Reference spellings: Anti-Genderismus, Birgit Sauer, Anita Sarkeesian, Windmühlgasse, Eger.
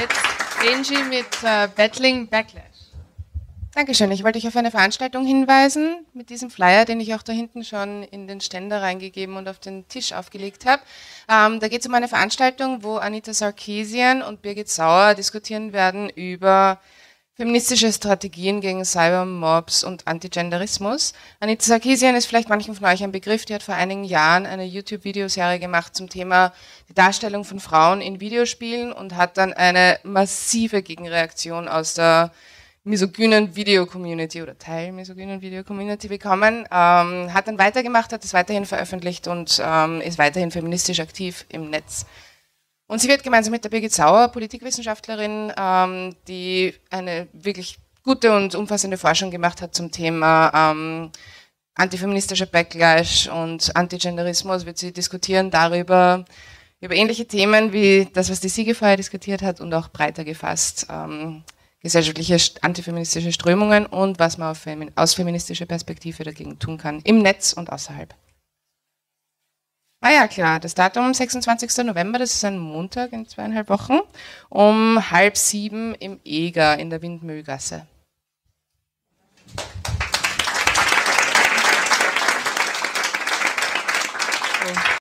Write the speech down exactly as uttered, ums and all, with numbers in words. Jetzt Angie mit äh, Battling Backlash. Dankeschön. Ich wollte dich auf eine Veranstaltung hinweisen mit diesem Flyer, den ich auch da hinten schon in den Ständer reingegeben und auf den Tisch aufgelegt habe. Ähm, da geht es um eine Veranstaltung, wo Anita Sarkeesian und Birgit Sauer diskutieren werden über feministische Strategien gegen Cybermobs und Antigenderismus. Anita Sarkeesian ist vielleicht manchen von euch ein Begriff, die hat vor einigen Jahren eine YouTube-Videoserie gemacht zum Thema die Darstellung von Frauen in Videospielen und hat dann eine massive Gegenreaktion aus der misogynen Video-Community oder Teil misogynen Video-Community bekommen, ähm, hat dann weitergemacht, hat es weiterhin veröffentlicht und ähm, ist weiterhin feministisch aktiv im Netz. Und sie wird gemeinsam mit der Birgit Sauer, Politikwissenschaftlerin, ähm, die eine wirklich gute und umfassende Forschung gemacht hat zum Thema ähm, antifeministischer Backlash und Antigenderismus, wird sie diskutieren darüber, über ähnliche Themen wie das, was die Sigi vorher diskutiert hat und auch breiter gefasst, ähm, gesellschaftliche antifeministische Strömungen und was man auf Femi- aus feministischer Perspektive dagegen tun kann, im Netz und außerhalb. Ah ja, klar, das Datum sechsundzwanzigster November, das ist ein Montag in zweieinhalb Wochen, um halb sieben im Eger in der Windmühlgasse.